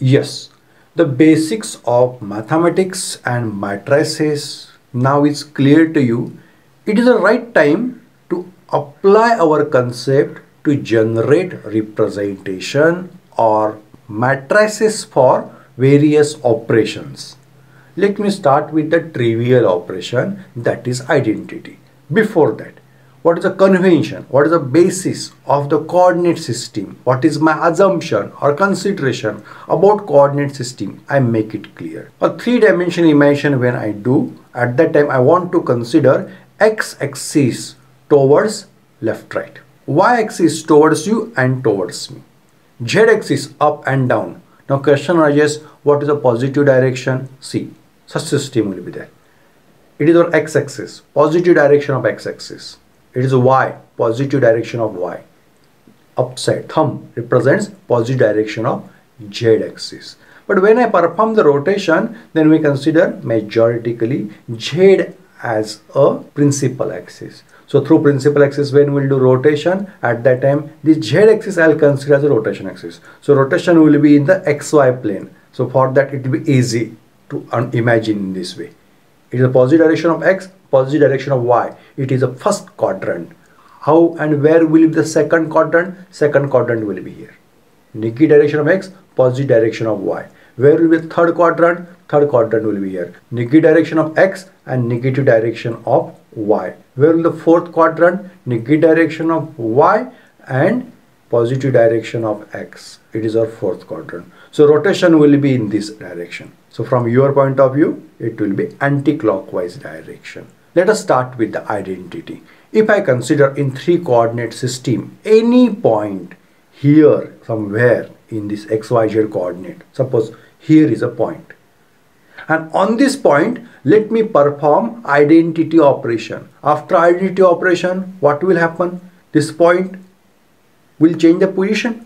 Yes, the basics of mathematics and matrices now is clear to you. It is the right time to apply our concept to generate representation or matrices for various operations. Let me start with the trivial operation, that is identity. Before that, what is the convention? What is the basis of the coordinate system? What is my assumption or consideration about coordinate system? I make it clear. A three-dimensional imagine when I do, at that time I want to consider x-axis towards left-right, y-axis towards you and towards me, z-axis up and down. Now question arises, what is the positive direction? See, such system will be there. It is our x-axis, positive direction of x-axis. It is y, positive direction of y. Upside thumb represents positive direction of z-axis. But when I perform the rotation, then we consider majoritically z as a principal axis. So through principal axis, when we'll do rotation, at that time this z-axis I'll consider as a rotation axis. So rotation will be in the xy plane. So for that it will be easy to imagine in this way. It is a positive direction of x, positive direction of y. It is a first quadrant. How and where will be the second quadrant? Second quadrant will be here. Negative direction of x, positive direction of y. Where will be the third quadrant? Third quadrant will be here. Negative direction of x and negative direction of y. Where will the fourth quadrant? Negative direction of y and positive direction of x. It is our fourth quadrant. So rotation will be in this direction. So from your point of view, it will be anti-clockwise direction. Let us start with the identity. If I consider in three coordinate system, any point here somewhere in this xyz coordinate, suppose here is a point. And on this point, let me perform identity operation. After identity operation, what will happen? This point will change the position.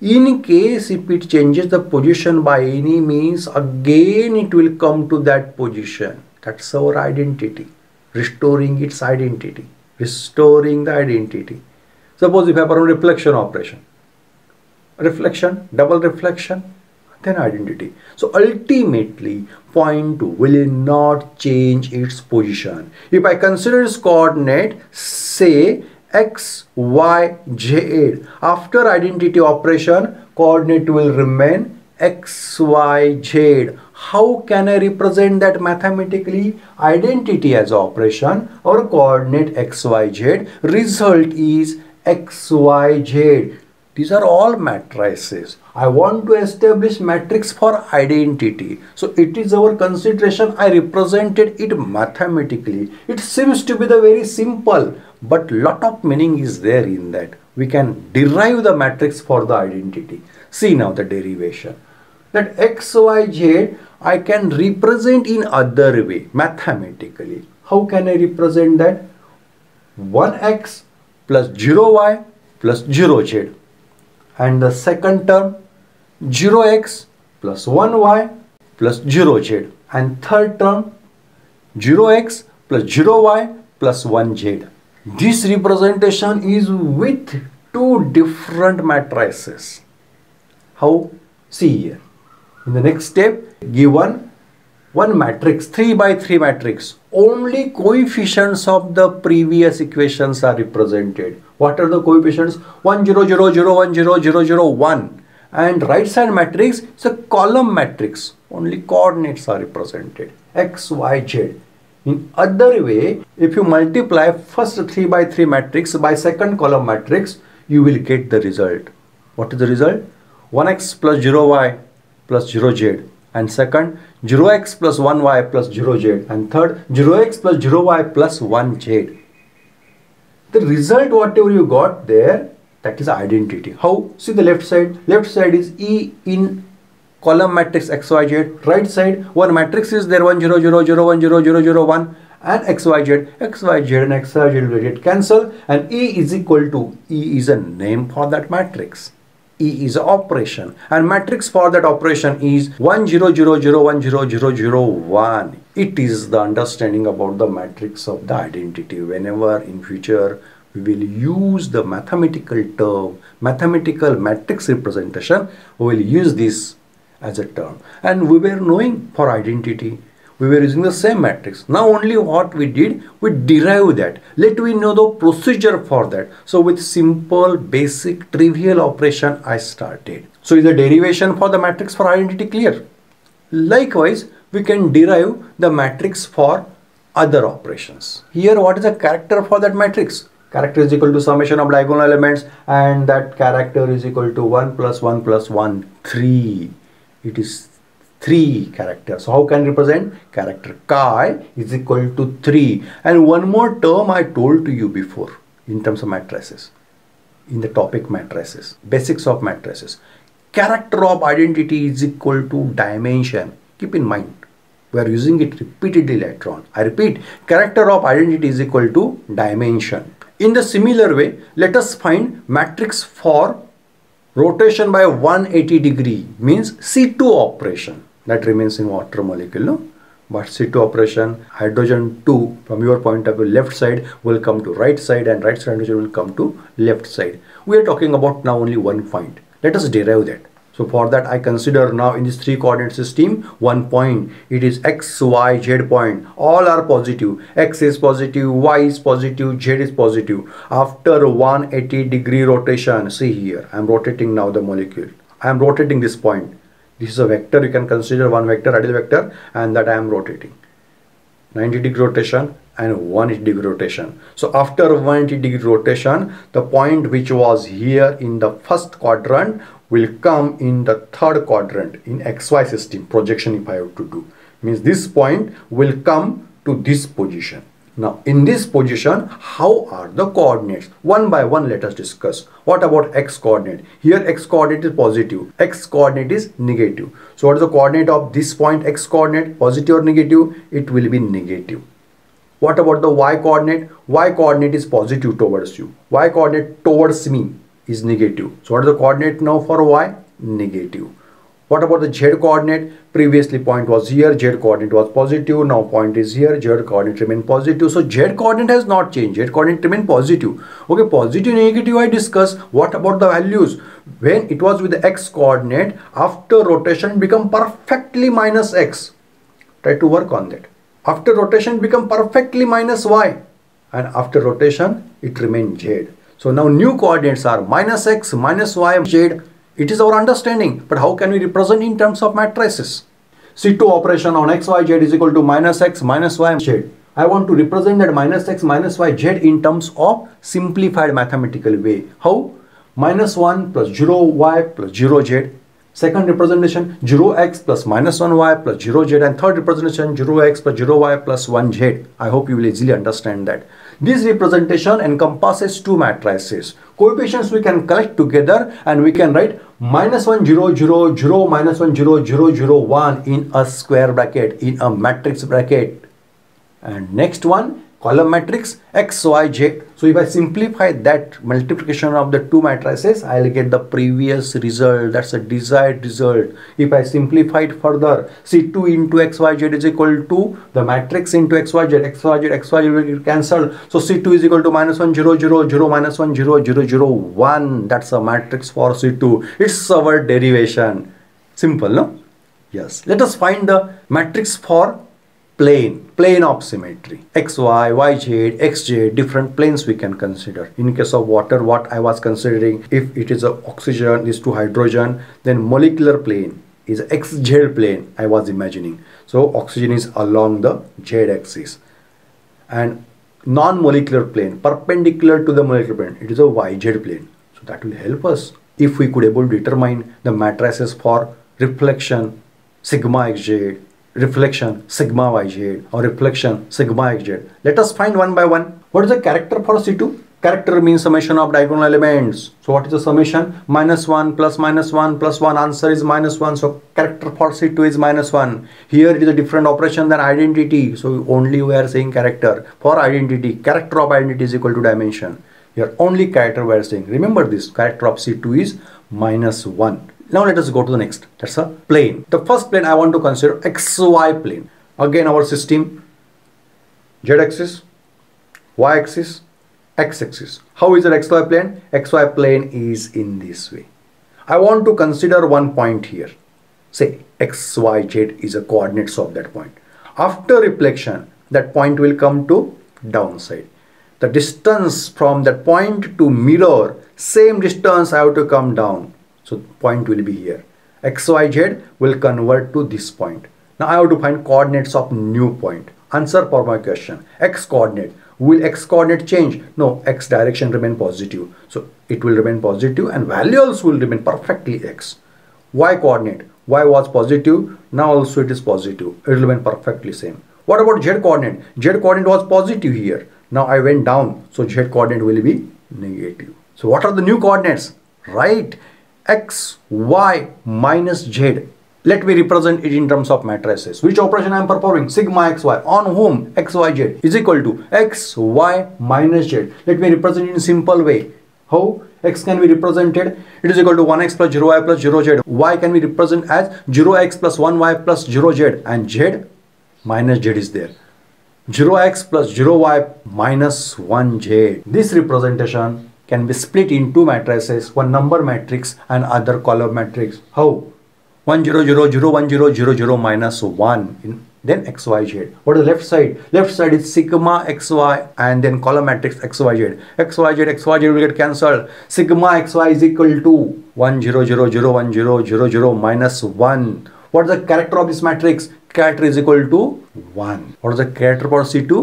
In case if it changes the position by any means, again it will come to that position. That's our identity. Restoring its identity. Restoring the identity. Suppose if I perform reflection operation. Reflection, double reflection, then identity. So ultimately, point will not change its position. If I consider its coordinate, say x, y, z. After identity operation, coordinate will remain x, y, z. How can I represent that mathematically? Identity as operation or coordinate x, y, z. Result is x, y, z. These are all matrices. I want to establish matrix for identity. So it is our consideration. I represented it mathematically. It seems to be the very simple, but lot of meaning is there in that. We can derive the matrix for the identity. See now the derivation. That x, y, z I can represent in other way mathematically. How can I represent that? 1x plus 0y plus 0z. And the second term 0x plus 1y plus 0z, and third term 0x plus 0y plus 1z. This representation is with two different matrices. How? See here. In the next step, given one matrix, 3 by 3 matrix, only coefficients of the previous equations are represented. What are the coefficients? 1, 0, 0, 0, 1, 0, 0, 0, 1. And right side matrix is a column matrix. Only coordinates are represented. X, Y, Z. In other way, if you multiply first 3 by 3 matrix by second column matrix, you will get the result. What is the result? 1x plus 0y plus 0z. And second, 0x plus 1y plus 0z. And third, 0x plus 0y plus 1z. The result, whatever you got there, that is identity. How? See the left side. Left side is E in column matrix XYZ. Right side, one matrix is there 1, 0, 0, 0, 1, 0, 0, 0, 1 and XYZ. XYZ and XYZ will get cancelled, and E is equal to, E is a name for that matrix. E is an operation, and matrix for that operation is 1 0 0 0 1 0 0 0 1. It is the understanding about the matrix of the identity. Whenever in future we will use the mathematical term, mathematical matrix representation, we will use this as a term. And we were knowing for identity, we were using the same matrix. Now only what we did, we derive that. Let we know the procedure for that. So with simple, basic, trivial operation I started. So is the derivation for the matrix for identity clear? Likewise, we can derive the matrix for other operations. Here what is the character for that matrix? Character is equal to summation of diagonal elements, and that character is equal to 1 plus 1 plus 1 3. It is 3 characters. So how can represent? Character chi is equal to 3. And one more term I told to you before in terms of matrices, in the topic matrices, basics of matrices. Character of identity is equal to dimension. Keep in mind, we are using it repeatedly later on. I repeat, character of identity is equal to dimension. In the similar way, let us find matrix for rotation by 180 degree, means C2 operation. That remains in water molecule, no? But C2 operation, hydrogen 2 from your point of view, left side will come to right side, and right side hydrogen will come to left side. We are talking about now only one point. Let us derive that. So for that I consider now in this 3 coordinate system one point. It is x, y, z point. All are positive. X is positive, y is positive, z is positive. After 180 degree rotation, see here, I am rotating now the molecule. I am rotating this point. This is a vector. You can consider one vector, ideal vector, and that I am rotating. 90 degree rotation and 180 degree rotation. So after 180 degree rotation, the point which was here in the first quadrant will come in the third quadrant in XY system projection. If I have to do, means this point will come to this position. Now in this position, how are the coordinates? One by one let us discuss. What about x coordinate? Here x coordinate is positive, x coordinate is negative. So what is the coordinate of this point? X coordinate positive or negative? It will be negative. What about the y coordinate? Y coordinate is positive towards you, y coordinate towards me is negative. So what is the coordinate now for y? Negative. What about the z coordinate? Previously point was here, z coordinate was positive, now point is here, z coordinate remain positive. So z coordinate has not changed, z coordinate remain positive. Okay, positive, negative I discuss. What about the values? When it was with the x coordinate, after rotation become perfectly minus x. Try to work on that. After rotation become perfectly minus y, and after rotation it remain z. So now new coordinates are minus x, minus y, z. It is our understanding, but how can we represent in terms of matrices? C2 operation on x, y, z is equal to minus x, minus y, z. I want to represent that minus x, minus y, z in terms of simplified mathematical way. How? Minus 1 plus 0 y plus 0 z. Second representation 0 x plus minus 1 y plus 0 z, and third representation 0 x plus 0 y plus 1 z. I hope you will easily understand that. This representation encompasses 2 matrices. Coefficients we can collect together, and we can write minus 1 0 0 0 minus 1 0 0 0 1 in a square bracket, in a matrix bracket. And next one, column matrix x, y, z. So if I simplify that multiplication of the 2 matrices, I will get the previous result. That's a desired result. If I simplify it further, C2 into x, y, z is equal to the matrix into x, y, z. X, y, z, x, y, z will cancel. So C2 is equal to minus 1, 0, 0, 0, minus 1, 0, 0, 0, 1. That's a matrix for C2. It's our derivation. Simple, no? Yes. Let us find the matrix for plane of symmetry. Xy, yz, xj, different planes we can consider. In case of water, what I was considering, if it is a oxygen, these 2 hydrogen, then molecular plane is xz plane I was imagining. So oxygen is along the z axis, and non-molecular plane perpendicular to the molecular plane, it is a yz plane. So that will help us if we could able to determine the matrices for reflection sigma xz, reflection sigma yz, or reflection sigma xz. Let us find one by one. What is the character for C2? Character means summation of diagonal elements. So what is the summation? Minus 1 plus minus 1 plus 1. Answer is minus 1. So character for C2 is minus 1. Here it is a different operation than identity. So only we are saying character. For identity, character of identity is equal to dimension. Your only character we are saying. Remember this, character of C2 is -1. Now let us go to the next. That's a plane. The first plane I want to consider XY plane. Again our system, Z axis, Y axis, X axis. How is the XY plane? XY plane is in this way. I want to consider one point here. Say XYZ is the coordinates of that point. After reflection, that point will come to downside. The distance from that point to mirror, same distance I have to come down. So point will be here. XYZ will convert to this point. Now I have to find coordinates of new point. Answer for my question. X coordinate. Will X coordinate change? No, X direction remain positive. So it will remain positive and value also will remain perfectly X. Y coordinate. Y was positive. Now also it is positive. It will remain perfectly same. What about Z coordinate? Z coordinate was positive here. Now I went down. So Z coordinate will be negative. So what are the new coordinates? Right. X, Y, -Z. Let me represent it in terms of matrices. Which operation I am performing? Sigma XY. On whom? XYZ is equal to X, Y, -Z. Let me represent it in simple way. How? X can be represented. It is equal to 1X plus 0Y plus 0Z. Y can be represented as 0X plus 1Y plus 0Z. And Z, -Z is there. 0X plus 0Y minus 1Z. This representation can be split in two matrices, one number matrix and other column matrix. How? 1 0 0 0 1 0 0 0 minus 1 in, then XYZ. What is the left side? Left side is sigma XY and then column matrix XYZ. XYZ, XYZ will get cancelled. Sigma XY is equal to 1 0 0 0 1 0 0 0 minus 1. What is the character of this matrix? Character is equal to 1. What is the character for C2?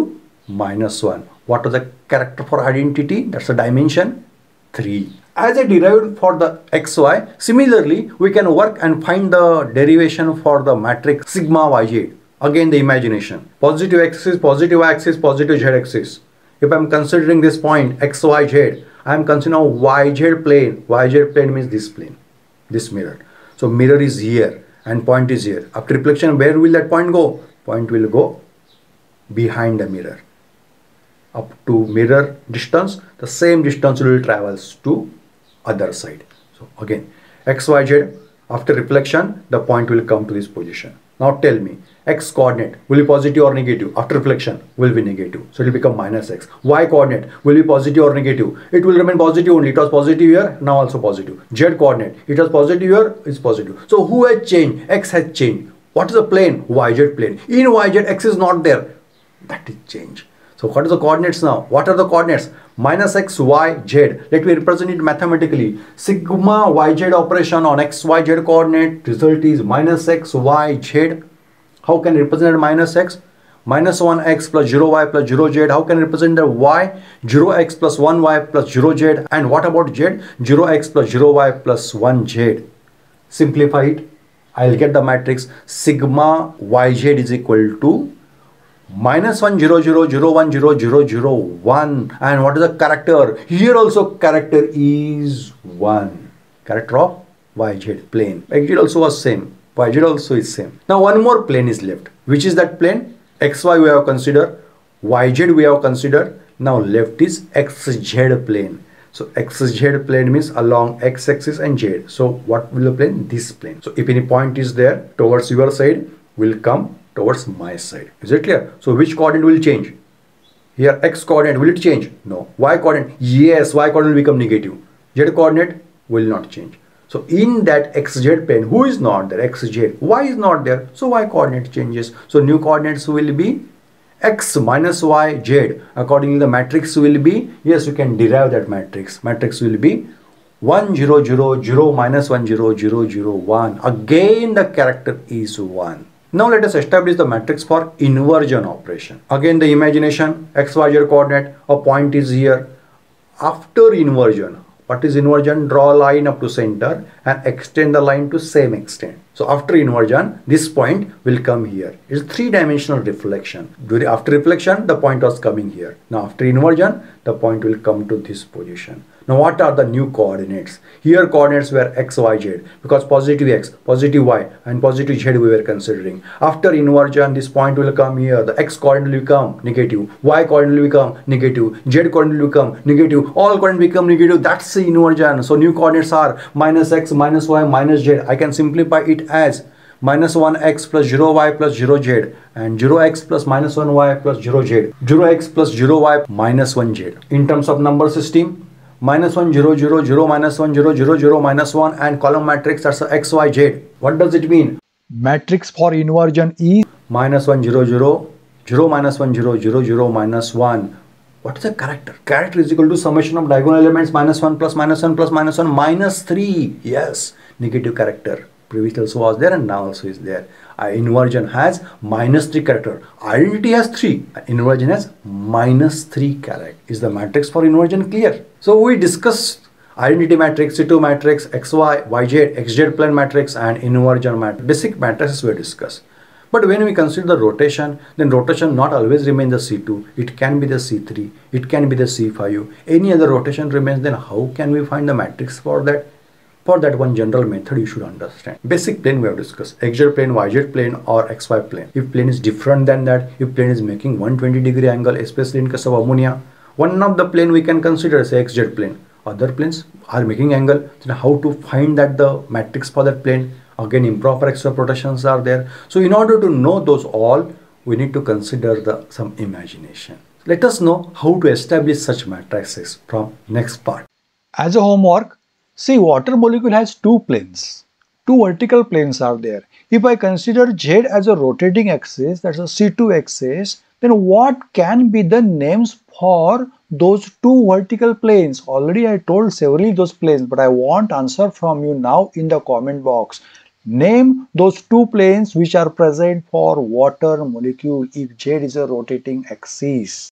-1. What is the character for identity? That's a dimension 3. As I derived for the XY, similarly, we can work and find the derivation for the matrix sigma YZ. Again, the imagination. Positive X-axis, positive Y-axis, positive Z-axis. If I am considering this point XYZ, I am considering YZ plane. YZ plane means this plane, this mirror. So mirror is here and point is here. After reflection, where will that point go? Point will go behind the mirror. Up to mirror distance, the same distance will travels to other side. So again, XYZ, after reflection, the point will come to this position. Now tell me, X coordinate will be positive or negative? After reflection, will be negative. So it will become -X. Y coordinate will be positive or negative? It will remain positive only. It was positive here, now also positive. Z coordinate, it was positive here, it's positive. So who has changed? X has changed. What is the plane? YZ plane. In YZ, X is not there. That is change. So what is the coordinates now? What are the coordinates? -X, Y, Z. Let me represent it mathematically. Sigma YZ operation on XYZ coordinate. Result is -X, Y, Z. How can I represent -X? -1X plus 0Y plus 0Z. How can I represent the Y? 0X plus 1Y plus 0Z. And what about Z? 0X plus 0Y plus 1Z. Simplify it. I will get the matrix sigma YZ is equal to -1 0 0 0 1 0 0 0 1. And what is the character? Here also character is 1. Character of YZ plane. XZ also was same. YZ also is same. Now one more plane is left. Which is that plane? XY we have considered. YZ we have considered. Now left is XZ plane. So XZ plane means along X axis and Z. So what will the plane? This plane. So if any point is there towards your side, will come towards my side. Is it clear? So which coordinate will change? Here X coordinate, will it change? No. Y coordinate? Yes, Y coordinate will become negative. Z coordinate will not change. So in that XZ plane, who is not there? XZ. Y is not there. So Y coordinate changes. So new coordinates will be X -Y, Z. Accordingly, the matrix will be, yes, you can derive that matrix. Matrix will be 1 0 0 0 minus 1 0 0 0 1. Again, the character is 1. Now let us establish the matrix for inversion operation. Again the imagination, XYZ coordinate, a point is here. After inversion, what is inversion? Draw a line up to center and extend the line to same extent. So after inversion, this point will come here. It's three-dimensional reflection. After reflection, the point was coming here. Now after inversion, the point will come to this position. Now what are the new coordinates? Here coordinates were x, y, z, because positive x, positive y and positive z we were considering. After inversion, this point will come here. The x coordinate will become negative, y coordinate will become negative, z coordinate will become negative, all coordinates become negative. That's the inversion. So new coordinates are minus x, minus y, minus z. I can simplify it as minus 1x plus 0y plus 0z and 0x plus minus 1y plus 0z, 0x plus 0y minus 1z. In terms of number system, minus 1 0 0 0 minus 1 0 0 0 minus 1 and column matrix, that's x, y, z. What does it mean? Matrix for inversion is minus 1 0 0 0 minus 1 0 0 0 minus 1. What is the character? Character is equal to summation of diagonal elements minus 1 plus minus 1 plus minus 1 minus 3. Yes, negative character. Previous also was there and now also is there. Inversion has minus 3 character. Identity has 3. Inversion has minus 3 character. Is the matrix for inversion clear? So we discussed identity matrix, C2 matrix, XY, YZ, XZ plane matrix and inversion matrix. Basic matrices were discussed. But when we consider the rotation, then rotation not always remains the C2. It can be the C3. It can be the C5. Any other rotation remains, then how can we find the matrix for that? For that one general method you should understand. Basic plane we have discussed. XZ plane, YZ plane or XY plane. If plane is different than that, if plane is making 120-degree angle, especially in case of ammonia, one of the plane we can consider as XZ plane. Other planes are making angle. Then how to find that the matrix for that plane? Again, improper rotations are there. So in order to know those all, we need to consider some imagination. Let us know how to establish such matrices from next part. As a homework, see, water molecule has two planes, two vertical planes are there. If I consider Z as a rotating axis, that's a C2 axis, then what can be the names for those two vertical planes? Already I told several those planes, but I want answer from you now in the comment box. Name those two planes which are present for water molecule if Z is a rotating axis.